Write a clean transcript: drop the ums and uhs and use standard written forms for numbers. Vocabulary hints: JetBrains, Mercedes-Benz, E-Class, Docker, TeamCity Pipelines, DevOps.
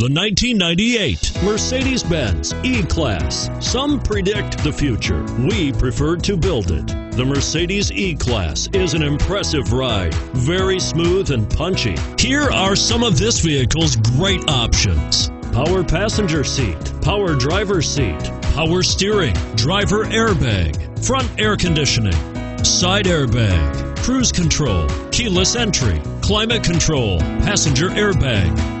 The 1998 Mercedes-Benz E-Class. Some predict the future. We prefer to build it. The Mercedes E-Class is an impressive ride, very smooth and punchy. Here are some of this vehicle's great options: power passenger seat, power driver seat, power steering, driver airbag, front air conditioning, side airbag, cruise control, keyless entry, climate control, passenger airbag.